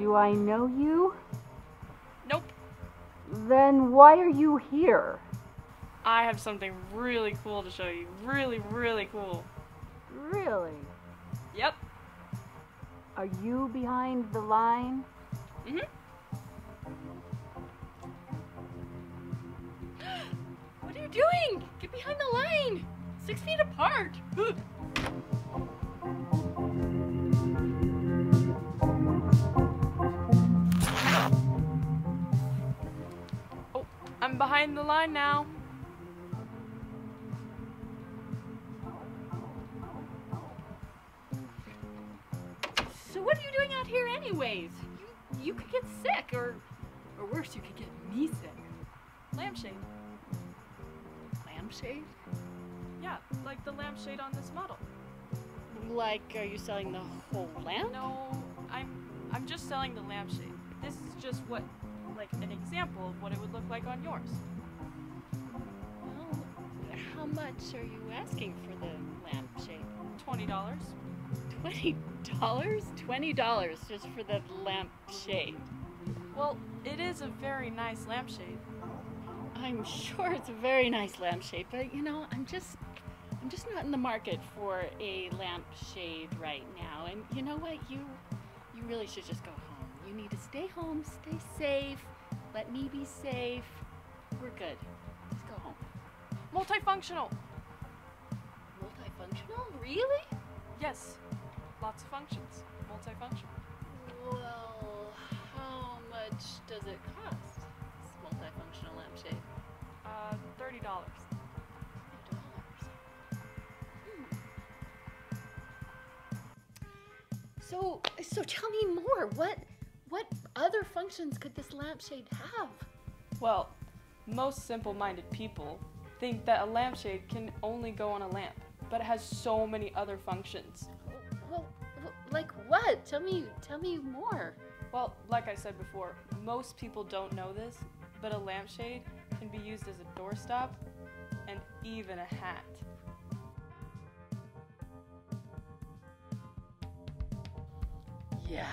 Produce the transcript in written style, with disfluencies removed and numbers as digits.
Do I know you? Nope. Then why are you here? I have something really cool to show you. Really, really cool. Really? Yep. Are you behind the line? Mm-hmm. What are you doing? Get behind the line! 6 feet apart! Oh, I'm behind the line now. So what are you doing out here anyways? You could get sick, or worse, you could get me sick. Lampshade. Lampshade? Yeah, like the lampshade on this model. Like, are you selling the whole lamp? No, I'm just selling the lampshade. This is just what, like, an example of what it would look like on yours. Well, how much are you asking for the lampshade? $20. $20? $20 just for the lampshade. Well, it is a very nice lampshade. I'm sure it's a very nice lampshade, but you know, I'm just not in the market for a lampshade right now. And you know what? You really should just go home. You need to stay home, stay safe. Let me be safe. We're good. Just go home. Multifunctional. Multifunctional? Really? Yes. Lots of functions. Multifunctional. Well, how much does it cost? Multifunctional lampshade. $30. So tell me more. What other functions could this lampshade have? Well, most simple-minded people think that a lampshade can only go on a lamp, but it has so many other functions. Well, like what? Tell me more. Well, like I said before, most people don't know this, but a lampshade can be used as a doorstop and even a hat. Yeah.